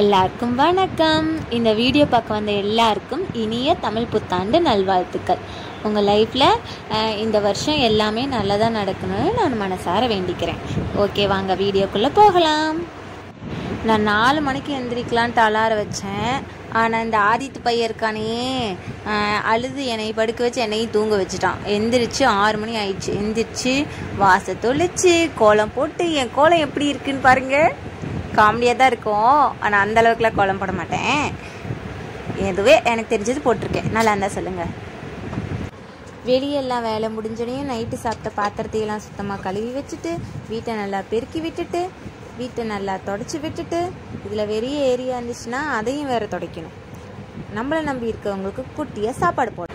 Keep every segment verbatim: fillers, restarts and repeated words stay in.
எல்லாருக்கும் வணக்கம். இந்த வீடியோ பார்க்க வந்த எல்லாருக்கும் இனிய தமிழ் புத்தாண்டு நல்வாழ்த்துக்கள். உங்கள் லைஃப்பில் இந்த வருஷம் எல்லாமே நல்லதாக நடக்கணும்னு நான் மனசார வேண்டிக்கிறேன். ஓகே, வாங்க வீடியோக்குள்ளே போகலாம். நான் நாலு மணிக்கு எந்திரிக்கலான்ட்டு அலார வச்சேன். ஆனால் இந்த ஆதித்து பையன் இருக்கானே, அழுது என்னை படுக்க வச்சு என்னையும் தூங்க வச்சுட்டான். எந்திரிச்சு ஆறு மணி ஆயிடுச்சு. எந்திரிச்சு வாச தொளிச்சு கோலம் போட்டு, என் கோலம் எப்படி இருக்குன்னு பாருங்கள். காமெடியாக தான் இருக்கும், ஆனால் அந்தளவுக்குலாம் கோலம் போட மாட்டேன். எதுவே எனக்கு தெரிஞ்சது போட்டிருக்கேன், நல்லா இருந்தால் சொல்லுங்கள். வெளியெல்லாம் வேலை முடிஞ்சோடனையும் நைட்டு சாப்பிட்ட பாத்திரத்தையெல்லாம் சுத்தமாக கழுவி வச்சுட்டு, வீட்டை நல்லா பெருக்கி விட்டுட்டு, வீட்டை நல்லா தொடச்சி விட்டுட்டு, இதில் வெறிய ஏரியா இருந்துச்சுன்னா அதையும் வேறு துடைக்கணும். நம்மளை நம்பி இருக்கவங்களுக்கு குட்டியாக சாப்பாடு போடும்.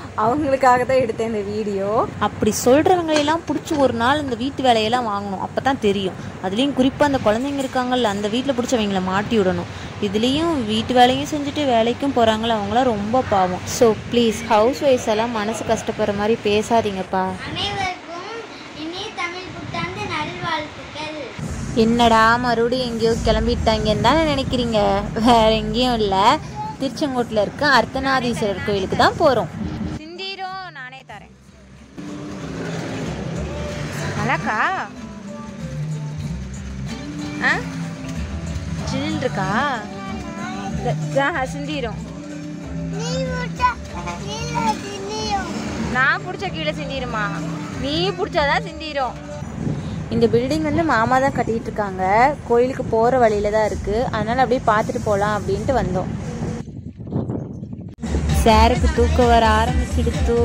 அவங்களுக்காக தான் எடுத்தேன் இந்த வீடியோ. அப்படி சொல்கிறவங்களையெல்லாம் பிடிச்சி ஒரு நாள் இந்த வீட்டு வேலையெல்லாம் வாங்கணும், அப்போ தான் தெரியும். அதுலேயும் குறிப்பாக அந்த குழந்தைங்க இருக்காங்கள்ல, அந்த வீட்டில் பிடிச்சி அவங்கள மாட்டி விடணும். இதுலேயும் வீட்டு வேலையும் செஞ்சுட்டு வேலைக்கும் போகிறாங்களோ, அவங்களாம் ரொம்ப பாவம். ஸோ ப்ளீஸ் ஹவுஸ் ஒய்ஃப்ஸ் எல்லாம் மனசு கஷ்டப்படுற மாதிரி பேசாதீங்கப்பா. என்னடா மறுபடியும் எங்கேயோ கிளம்பிட்டாங்கன்னு தானே நினைக்கிறீங்க. வேற எங்கேயும் இல்லை, திருச்செங்கோட்டில் இருக்க அர்த்தநாதீஸ்வரர் கோயிலுக்கு தான் போகிறோம். சிந்திரும் நானே தரேன். அழாக்கா ஆ சில் இருக்கா சிந்திரும். நான் பிடிச்ச கீழே சிந்திருமா, நீ பிடிச்சாதான் சிந்திரும். இந்த பில்டிங் வந்து மாமா தான் கட்டிகிட்டு இருக்காங்க. கோயிலுக்கு போகிற வழியில தான் இருக்குது, அதனால் அப்படியே பார்த்துட்டு போகலாம் அப்படின்ட்டு வந்தோம். சேருக்கு தூக்க வர ஆரம்பிச்சிடுத்து.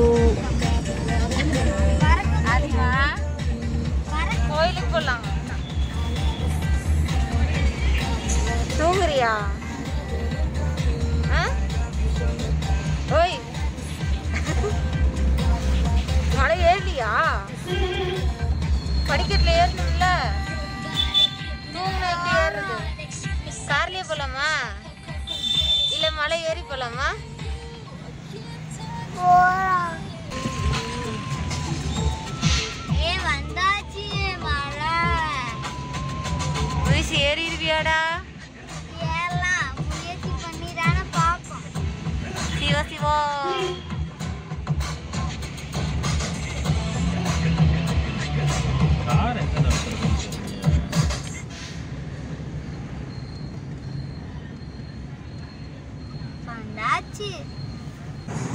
கோயிலுக்கு போகலாம். தூங்குறியா? ஓய் மழை ஏறியா? படிக்கட்டில் ஏறணும்ல, தூங்கினா எப்படி ஏறுறது? கார்லேயே போகலாமா இல்லை மலை ஏறி போகலாமா? ஏ வந்தாச்சு மலை. முயற்சி ஏறிடுவியாடா? ஏறலாம், முயற்சி பண்ணி தானே பார்ப்போம். சிவா சிவா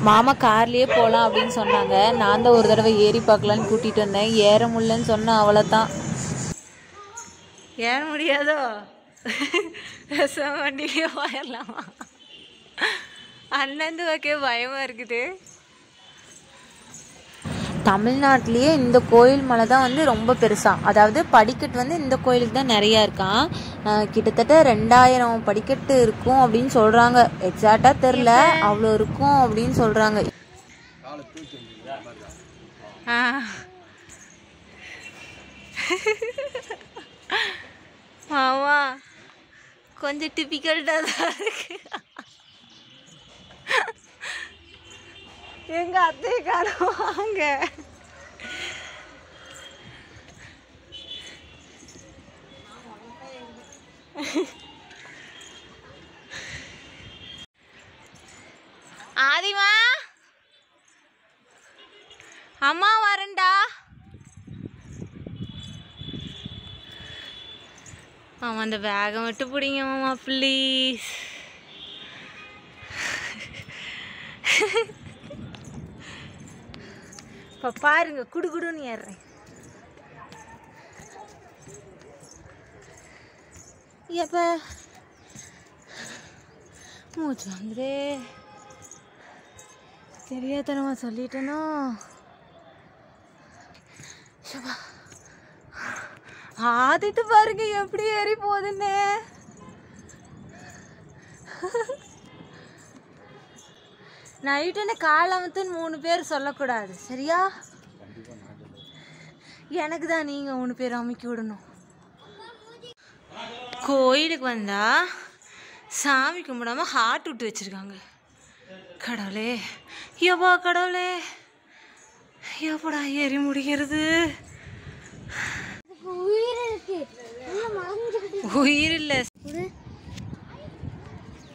மாமா கார்லேயே போகலாம் அப்படின்னு சொன்னாங்க. நான் தான் ஒரு தடவை ஏறி பார்க்கலான்னு கூட்டிகிட்டு வந்தேன், ஏற முடியலன்னு சொன்ன அவ்வளோதான். ஏற முடியாதோ, வண்டியிலேயே போயிடலாமா? அண்ணாந்து வைக்க பயமாக இருக்குது. தமிழ்நாட்டிலேயே இந்த கோயில் மலை தான் வந்து ரொம்ப பெருசாக, அதாவது படிக்கட்டு வந்து இந்த கோயிலுக்கு தான் நிறையா இருக்கான். கிட்டத்தட்ட ரெண்டாயிரம் படிக்கட்டு இருக்கும் அப்படின்னு சொல்கிறாங்க. எக்ஸாக்டாக தெரில, அவ்வளோ இருக்கும் அப்படின்னு சொல்கிறாங்க. ஆமா, கொஞ்சம் டிபிக்கல்ட்டாக தான் இருக்கு. எங்க அத்தை காணுவாங்க. ஆதிமா அம்மா வரண்டா. ஆமா, அந்த பேகை மட்டும் பிடிங்க மாமா ப்ளீஸ். இப்போ பாருங்க, குடுகுடுன்னு ஏறுறேன். எப்ப மூச்சு வந்துரு, தெரியாதனமா சொல்லிட்டேனோ. ஆதிட்டு பாருங்க எப்படி ஏறி போகுதுன்னு. night and a Kalamuthan moon pair Solakuda, Seria Yanakdaning own pair Amikudano Koid Gwanda Sam Kumudama hard to twitch Ganga Kadale Yaba Kadale Yapada Yerimudi. Who is it?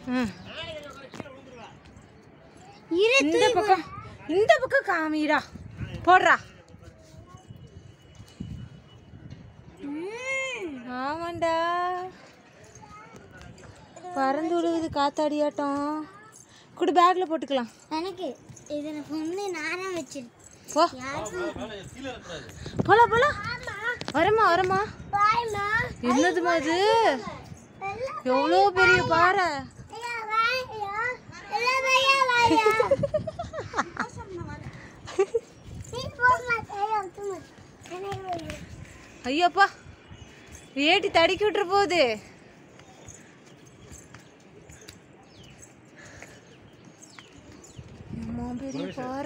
Hmm. Inda pakka, inda pakka kamira, porra. Hmm. Amanda. Parandulu idu kathadiyaattam. Kudu bag la pottukalam. Enakku idana phone naana vechiru. Po. Pola pola. Varama varama. Bye ma. Ennaduma idu? Evlo periya paara. He was my tail too much. And I will you. Ayapa, we ate thirty cuter for the Mombiri for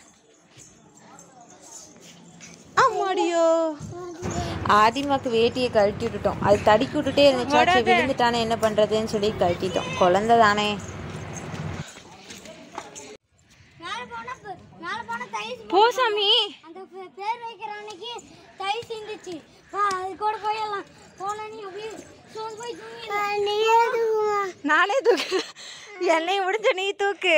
ammadiyo ஆதிமாக்கு வேட்டியை கழட்டி விட்டுட்டோம். அது தடிக்கு விட்டுட்டே இருந்துச்சாச்சே விழுந்துட்டானே என்ன பண்றதுன்னு சொல்லி கழட்டிட்டோம். குழந்தை தானே. நாளை போனா நாளை போனா தைஸ் போசாமி அந்த பேர் வைக்கிற அன்னைக்கு தைஸ் இருந்துச்சு. வா அது கூட போயலாம். போனா நீ அப்படியே சோன் போய் தூங்கிடலாம். நாளையே தூங்குவா. நாளையே தூக்கு. எல்லை முடிஞ்ச நீ தூக்கு.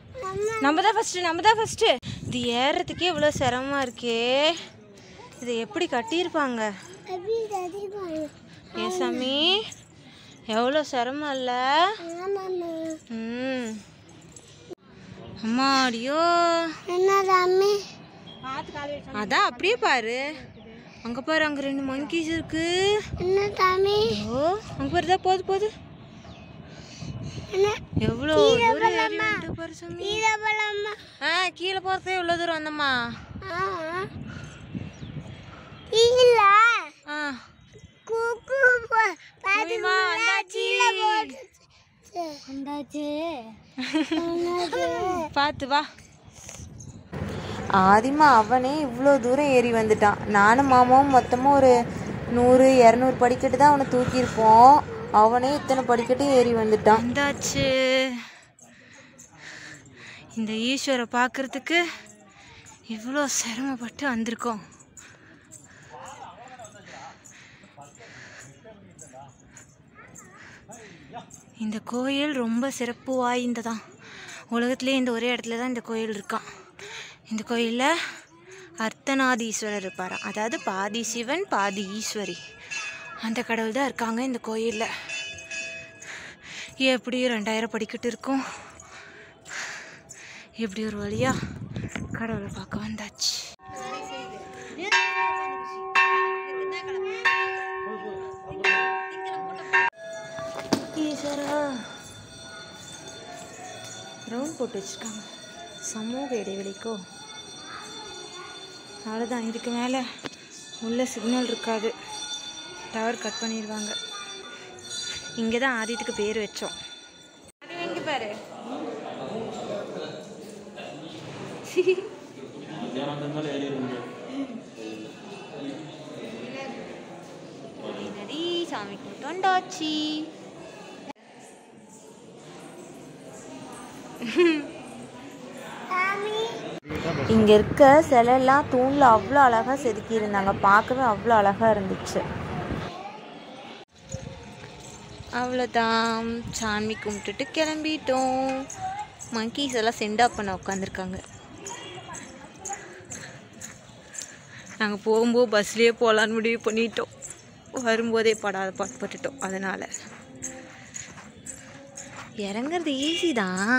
Number the first, number the first. The air is very strong. This is how cut it. Yes, Sammy. How strong is it? Hmm. Mario. What, Sammy? That's pretty. Look there. There are monkeys. What, Sammy? Oh, look there. Go, go. எவ்ளோ தூர ஏறி வந்து பாரு சாமி கீழ போலாமா ஆ கீழ போறதே இவ்ளோ தூர வந்தமா ஆ கீழ ஆ குக்கு பாதிமா வந்தாச்சு வந்தாச்சு பாத்து வா ஆதிமா அவனே இவ்ளோ தூர ஏறி வந்துட்டான் நானும் மாமாவும் மொத்தமா ஒரு நூறு இருநூறு படிக்கட்டு தான் அவன தூக்கி இருப்போம் அவனே இத்தனை படிக்கட்டே ஏறி வந்துட்டான் வந்தாச்சு இந்த ஈஸ்வர பாக்குறதுக்கு இவ்ளோ சரமப்பட்டு வந்திருக்கோம் இந்த கோயில் ரொம்ப சிறப்பு வாய்ந்ததா உலகத்திலே இந்த ஒரே இடத்துல தான் இந்த கோயில் இருக்காம் இந்த கோயில்ல அர்த்தநாதீஸ்வரர் இருப்பாரா அதாவது பாதி சிவன் பாதி ஈஸ்வரி அந்த கடவுள் தான் இருக்காங்க இந்த கோயில்ல. எப்படி இரண்டாயிரம் படிக்கிட்டு இருக்கும். எப்படி ஒரு வழியா கடவுளை பார்க்க வந்தாச்சு. ஈஸ்வரா ரவுண்ட் போட்டு வச்சிருக்காங்க. சமூக இடைவெளிக்கோ. அவ்வளவுதான் இதுக்கு மேல உள்ள சிக்னல் இருக்காது. Tower cut பண்ணிருவாங்க இங்க தான் ஆதித்துக்கு பேர் வெச்சோம் அது எங்க பாரு யாரந்தனால ஏறி இருக்கு Samikutondachi. இங்க இருக்க சிலை எல்லாம் தூண்ல அவ்வளோ அழகா செதுக்கி இருந்தாங்க. பார்க்கவே அவ்வளோ அழகா இருந்துச்சு. அவ்வளோதான், சாமி கும்பிட்டுட்டு கிளம்பிட்டோம். மங்கீஸ் எல்லாம் செண்டா பண்ண உட்காந்துருக்காங்க. நாங்கள் போகும்போது பஸ்லேயே போகலான்னு முடிவு பண்ணிட்டோம். வரும்போதே படாத பாட்டு போட்டுட்டோம். அதனால் இறங்கிறது ஈஸி தான்,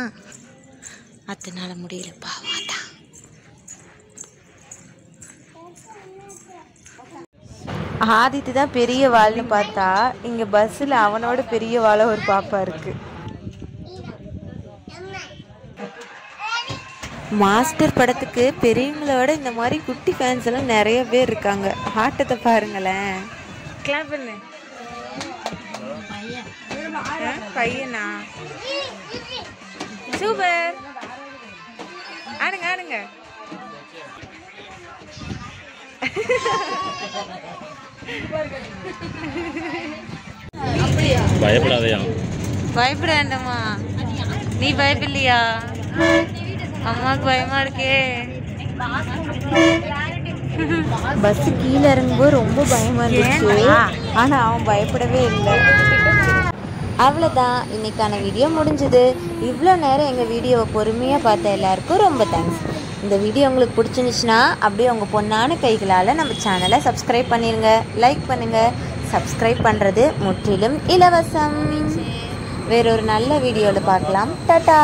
அதனால் முடியல. பாவாதா ஆதித்து தான் பெரிய வாள்னு பார்த்தா, இங்கே பஸ்ஸில் அவனோட பெரிய வாழை ஒரு பாப்பா இருக்கு. மாஸ்டர் படத்துக்கு பெரியவங்களோட இந்த மாதிரி குட்டி ஃபேன்ஸ் எல்லாம் நிறைய பேர் இருக்காங்க. ஆட்டத்தை பாருங்களேன். கிளாப் பண்ணு பையனா. சூப்பர், ஆடுங்க ஆடுங்க. பயப்படாதயா, பயப்படாண்டமா. நீ பயப்படலையா? அம்மாவுக்கு பயமா இருக்கே. பஸ் கீழே இறங்கும்போது ரொம்ப பயமா இருந்துச்சு, ஆனா அவன் பயப்படவே இல்லை. அவ்வளோதான், இன்னைக்கான வீடியோ முடிஞ்சது. இவ்வளோ நேரம் எங்கள் வீடியோவை பொறுமையாக பார்த்த எல்லாருக்கும் ரொம்ப தேங்க்ஸ். இந்த வீடியோ உங்களுக்கு பிடிச்சிருந்துச்சுன்னா அப்படியே உங்கள் பொண்ணான கைகளால் நம்ம சேனலை சப்ஸ்கிரைப் பண்ணிடுங்க, லைக் பண்ணுங்கள். சப்ஸ்கிரைப் பண்ணுறது முற்றிலும் இலவசம். வேறொரு நல்ல வீடியோவில் பார்க்கலாம். டாடா.